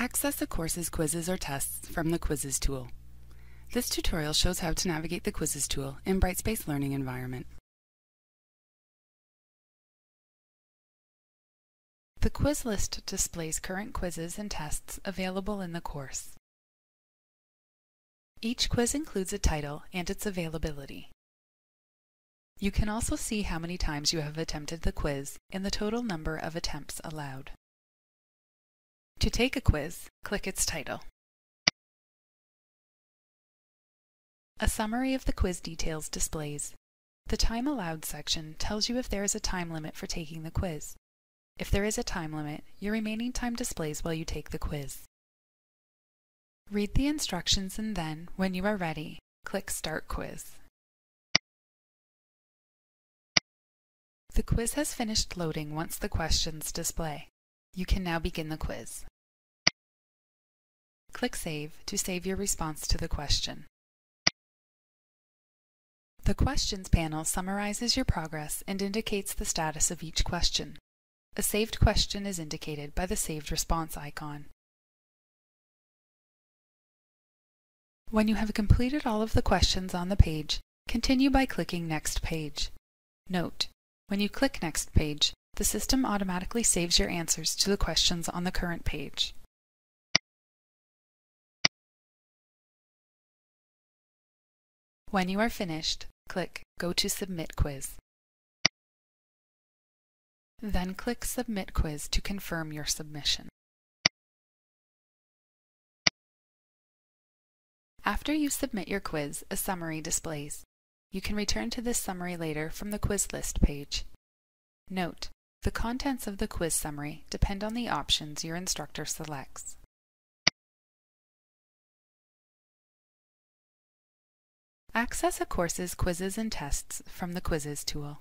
Access a course's quizzes or tests from the Quizzes tool. This tutorial shows how to navigate the Quizzes tool in Brightspace Learning Environment. The quiz list displays current quizzes and tests available in the course. Each quiz includes a title and its availability. You can also see how many times you have attempted the quiz and the total number of attempts allowed. To take a quiz, click its title. A summary of the quiz details displays. The Time Allowed section tells you if there is a time limit for taking the quiz. If there is a time limit, your remaining time displays while you take the quiz. Read the instructions and then, when you are ready, click Start Quiz. The quiz has finished loading once the questions display. You can now begin the quiz. Click Save to save your response to the question. The Questions panel summarizes your progress and indicates the status of each question. A saved question is indicated by the saved response icon. When you have completed all of the questions on the page, continue by clicking Next Page. Note: when you click Next Page, the system automatically saves your answers to the questions on the current page. When you are finished, click Go to Submit Quiz. Then click Submit Quiz to confirm your submission. After you submit your quiz, a summary displays. You can return to this summary later from the Quiz List page. Note: the contents of the quiz summary depend on the options your instructor selects. Access a course's quizzes and tests from the Quizzes tool.